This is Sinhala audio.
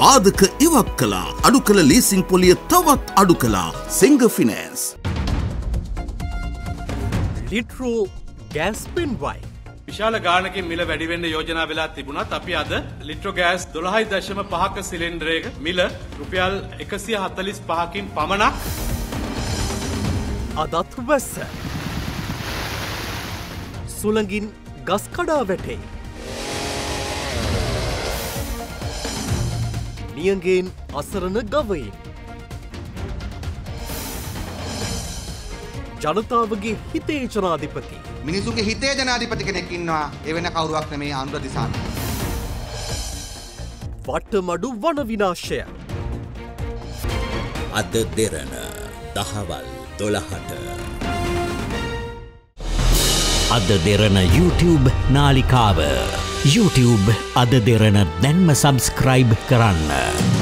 බාධක ඉවත් කළා. අඩු කළ ලීසින් පොලිය තවත් අඩු කළා. සිංහ ෆිනෑන්ස්. ලිට්‍රෝ ගෑස් පෙන්වයි. විශාල ගාණකින් මිල වැඩි වෙන්න යෝජනා වෙලා තිබුණත් අපි අද ලිට්‍රෝ ගෑස් 12.5ක සිලින්ඩරයක මිල රුපියල් 145කින් පමණක් අදත් වැස්ස. සුළඟින් ගස් කඩා වැටේ. නියඟෙන් අසරණ ගවයින්. ජනතාවගේ හිතේ ජනාධිපති. මිනිසුන්ගේ හිතේ ජනාධිපති කෙනෙක් ඉන්නවා. ඒ වෙන කවුරුවක් නෙමේ ආන්දර දිසාන. වට්ටමඩු වන විනාශය. අද දෙරණ දහවල් 12ට. අද දෙරණ YouTube නාලිකාව. YouTube අද දෙරණ දැන්ම සබ්ස්ක්‍රයිබ් කරන්න.